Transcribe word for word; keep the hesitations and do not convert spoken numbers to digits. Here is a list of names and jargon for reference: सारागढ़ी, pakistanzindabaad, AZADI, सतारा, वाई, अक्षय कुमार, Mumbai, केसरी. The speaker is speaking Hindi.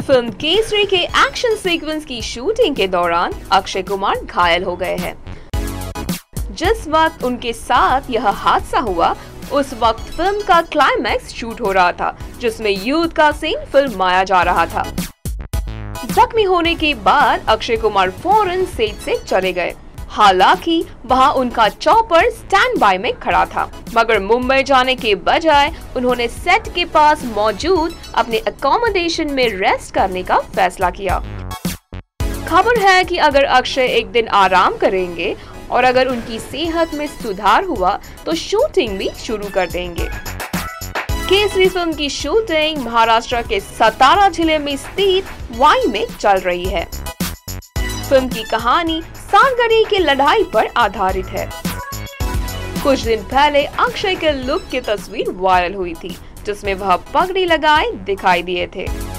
फिल्म केसरी के एक्शन सीक्वेंस की शूटिंग के दौरान अक्षय कुमार घायल हो गए हैं। जिस वक्त उनके साथ यह हादसा हुआ उस वक्त फिल्म का क्लाइमैक्स शूट हो रहा था, जिसमें युद्ध का सीन फिल्माया जा रहा था। जख्मी होने के बाद अक्षय कुमार फौरन सेट से चले गए। हालांकि वहां उनका चॉपर स्टैंड बाय में खड़ा था, मगर मुंबई जाने के बजाय उन्होंने सेट के पास मौजूद अपने अकोमोडेशन में रेस्ट करने का फैसला किया। खबर है कि अगर अक्षय एक दिन आराम करेंगे और अगर उनकी सेहत में सुधार हुआ तो शूटिंग भी शुरू कर देंगे। केसरी फिल्म की शूटिंग महाराष्ट्र के सतारा जिले में स्थित वाई में चल रही है। फिल्म की कहानी सारागढ़ी की लड़ाई पर आधारित है। कुछ दिन पहले अक्षय के लुक की तस्वीर वायरल हुई थी, जिसमें वह पगड़ी लगाए दिखाई दिए थे।